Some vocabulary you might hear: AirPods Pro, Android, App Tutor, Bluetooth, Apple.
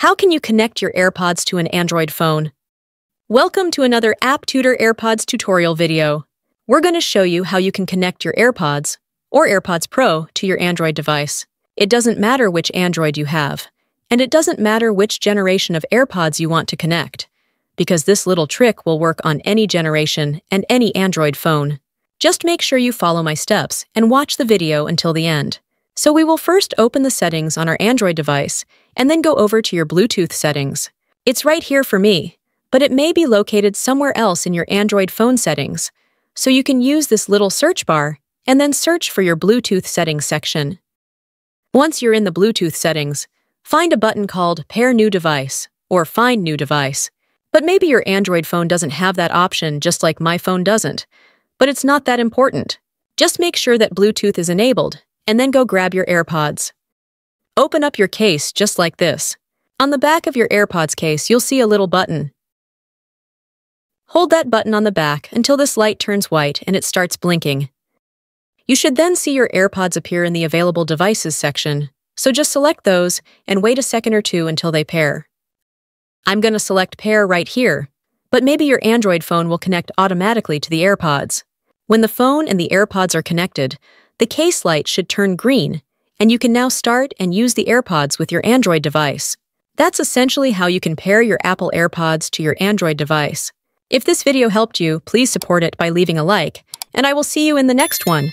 How can you connect your AirPods to an Android phone? Welcome to another App Tutor AirPods tutorial video. We're going to show you how you can connect your AirPods or AirPods Pro to your Android device. It doesn't matter which Android you have, and it doesn't matter which generation of AirPods you want to connect, because this little trick will work on any generation and any Android phone. Just make sure you follow my steps and watch the video until the end. So we will first open the settings on our Android device and then go over to your Bluetooth settings. It's right here for me, but it may be located somewhere else in your Android phone settings. So you can use this little search bar and then search for your Bluetooth settings section. Once you're in the Bluetooth settings, find a button called Pair New Device or Find New Device. But maybe your Android phone doesn't have that option, just like my phone doesn't. But it's not that important. Just make sure that Bluetooth is enabled, and then go grab your AirPods. Open up your case just like this. On the back of your AirPods case, you'll see a little button. Hold that button on the back until this light turns white and it starts blinking. You should then see your AirPods appear in the Available Devices section, so just select those and wait a second or two until they pair. I'm going to select Pair right here, but maybe your Android phone will connect automatically to the AirPods. When the phone and the AirPods are connected, the case light should turn green, and you can now start and use the AirPods with your Android device. That's essentially how you can pair your Apple AirPods to your Android device. If this video helped you, please support it by leaving a like, and I will see you in the next one.